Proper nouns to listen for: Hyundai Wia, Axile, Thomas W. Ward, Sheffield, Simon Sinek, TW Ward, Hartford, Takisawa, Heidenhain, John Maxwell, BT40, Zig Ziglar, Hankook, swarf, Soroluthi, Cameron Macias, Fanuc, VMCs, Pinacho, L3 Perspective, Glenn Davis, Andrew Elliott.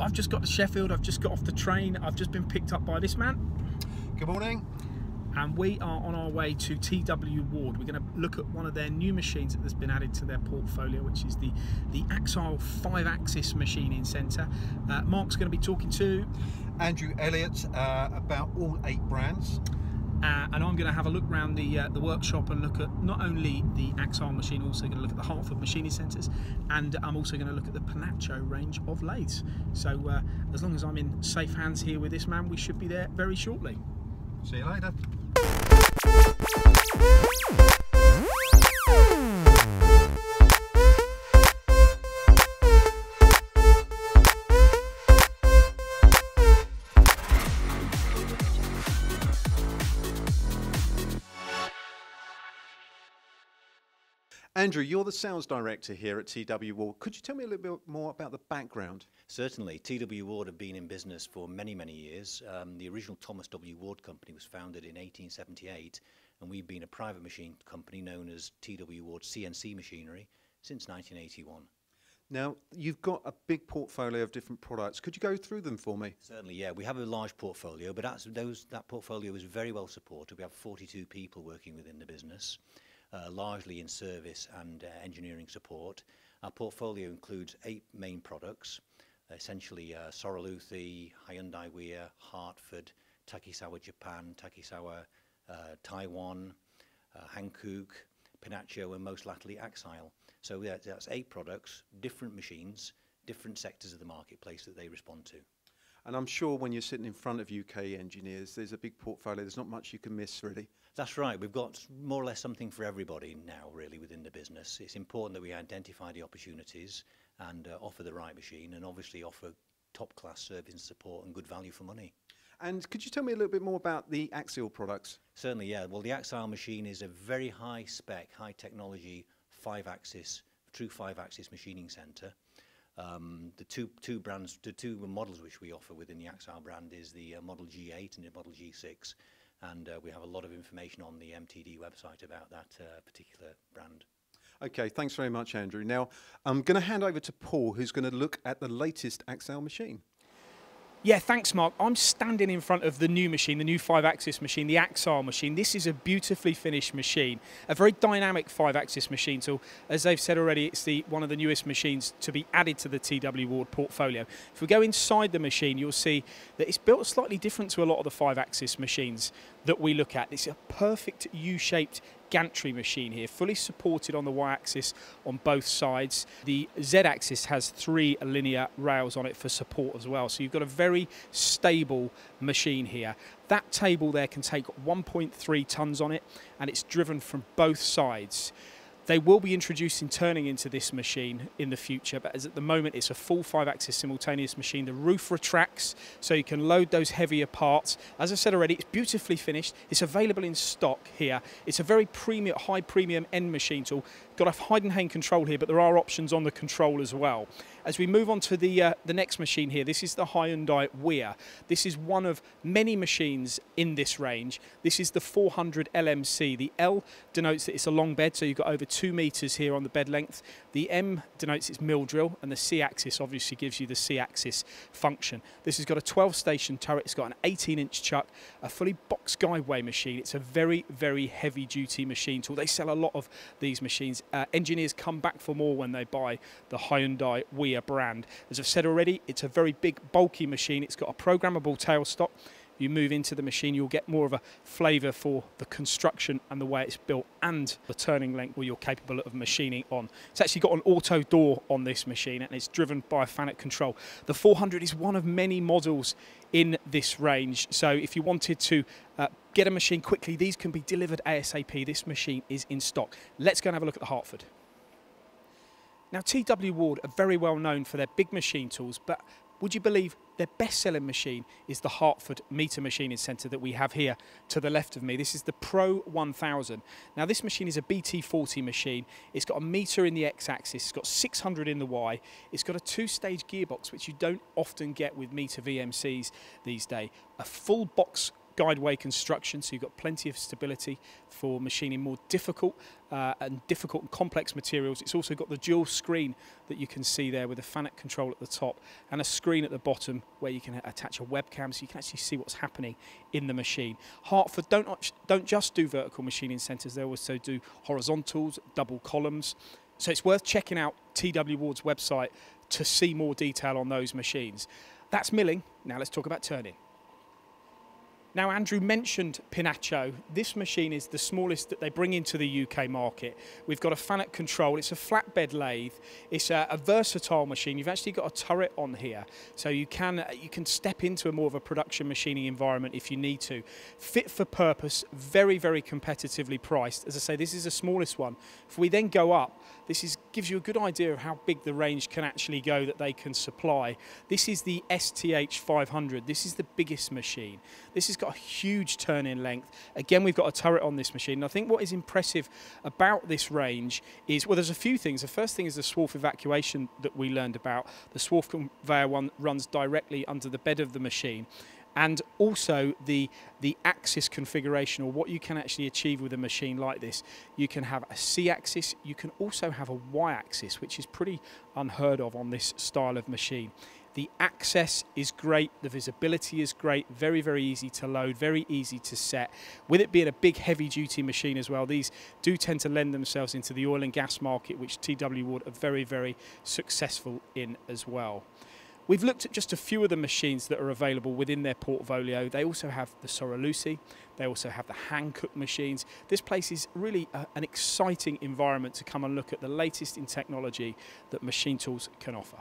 I've just got to Sheffield, I've just got off the train, I've just been picked up by this man. Good morning. And we are on our way to TW Ward. We're going to look at one of their new machines that has been added to their portfolio, which is the Axile 5-axis machining centre. Mark's going to be talking to Andrew Elliott about all 8 brands. And I'm going to have a look around the workshop and look at not only the Axile machine, also going to look at the Hartford machining centres, and I'm also going to look at the Pinacho range of lathes. So as long as I'm in safe hands here with this man, we should be there very shortly. See you later. Andrew, you're the sales director here at TW Ward. Could you tell me a little bit more about the background? Certainly. TW Ward have been in business for many, many years. The original Thomas W. Ward company was founded in 1878, and we've been a private machine company known as TW Ward CNC Machinery since 1981. Now, you've got a big portfolio of different products. Could you go through them for me? Certainly, yeah. We have a large portfolio, but that portfolio is very well supported. We have 42 people working within the business. Largely in service and engineering support. Our portfolio includes 8 main products, essentially Soroluthi, Hyundai Wia, Hartford, Takisawa Japan, Takisawa Taiwan, Hankook, Pinacho, and most latterly Axile. So that's 8 products, different machines, different sectors of the marketplace that they respond to. And I'm sure when you're sitting in front of UK engineers, there's a big portfolio, there's not much you can miss really. That's right, we've got more or less something for everybody now really within the business. It's important that we identify the opportunities and offer the right machine, and obviously offer top class service and support and good value for money. And could you tell me a little bit more about the Axile products? Certainly, yeah. Well, the Axile machine is a very high spec, high technology, 5-axis, true 5-axis machining centre. The two models which we offer within the Axile brand is the model G8 and the model G6, and we have a lot of information on the MTD website about that particular brand. Okay, thanks very much, Andrew. Now I'm going to hand over to Paul, who's going to look at the latest Axile machine. Yeah, thanks, Mark. I'm standing in front of the new machine, the new 5-axis machine, the Axile machine. This is a beautifully finished machine, a very dynamic 5-axis machine. So, as they've said already, it's one of the newest machines to be added to the TW Ward portfolio. If we go inside the machine, you'll see that it's built slightly different to a lot of the 5-axis machines that we look at. It's a perfect U-shaped gantry machine here, fully supported on the y-axis on both sides. The z-axis has 3 linear rails on it for support as well, so you've got a very stable machine here. That table there can take 1.3 tons on it, and it's driven from both sides. They will be introducing turning into this machine in the future, but as at the moment it's a full 5-axis simultaneous machine. The roof retracts so you can load those heavier parts. As I said already, it's beautifully finished. It's available in stock here. It's a very premium, high premium end machine tool. Got a Heidenhain control here, but there are options on the control as well. As we move on to the next machine here, this is the Hyundai Wia. This is one of many machines in this range. This is the 400 LMC. The L denotes that it's a long bed, so you've got over 2 meters here on the bed length. The M denotes its mill drill, and the C-axis obviously gives you the C-axis function. This has got a 12-station turret, it's got an 18-inch chuck, a fully box guideway machine. It's a very, very heavy-duty machine tool. They sell a lot of these machines. Engineers come back for more when they buy the Hyundai Wia brand. As I've said already, it's a very big, bulky machine. It's got a programmable tailstock. You move into the machine, you'll get more of a flavour for the construction and the way it's built and the turning length where you're capable of machining on. It's actually got an auto door on this machine, and it's driven by Fanuc control. The 400 is one of many models in this range, so if you wanted to get a machine quickly, these can be delivered ASAP. This machine is in stock. Let's go and have a look at the Hartford. Now, TW Ward are very well known for their big machine tools, but would you believe their best-selling machine is the Hartford meter machining centre that we have here to the left of me? This is the Pro 1000. Now, this machine is a BT40 machine. It's got a meter in the x-axis, it's got 600 in the y. It's got a 2-stage gearbox, which you don't often get with meter VMCs these days. A full box guideway construction, so you've got plenty of stability for machining more difficult and complex materials. It's also got the dual screen that you can see there with a Fanuc control at the top and a screen at the bottom where you can attach a webcam so you can actually see what's happening in the machine. Hartford don't just do vertical machining centres, they also do horizontals, double columns. So it's worth checking out TW Ward's website to see more detail on those machines. That's milling. Now let's talk about turning. Now Andrew mentioned Pinacho. This machine is the smallest that they bring into the UK market. We've got a Fanuc control, it's a flatbed lathe, it's a versatile machine. You've actually got a turret on here, so you can step into a more of a production machining environment if you need to. Fit for purpose, very, very competitively priced. As I say, this is the smallest one. If we then go up, this gives you a good idea of how big the range can actually go that they can supply. This is the STH 500, this is the biggest machine. This has got a huge turn-in length. Again, we've got a turret on this machine. And I think what is impressive about this range is, well, there's a few things. The first thing is the swarf evacuation that we learned about. The swarf conveyor one runs directly under the bed of the machine. And also the axis configuration, or what you can actually achieve with a machine like this. You can have a C-axis, you can also have a Y-axis, which is pretty unheard of on this style of machine. The access is great, the visibility is great, very, very easy to load, very easy to set. With it being a big heavy-duty machine as well, these do tend to lend themselves into the oil and gas market, which TW Ward are very, very successful in as well. We've looked at just a few of the machines that are available within their portfolio. They also have the Soroluthi, they also have the Hankook machines. This place is really an exciting environment to come and look at the latest in technology that machine tools can offer.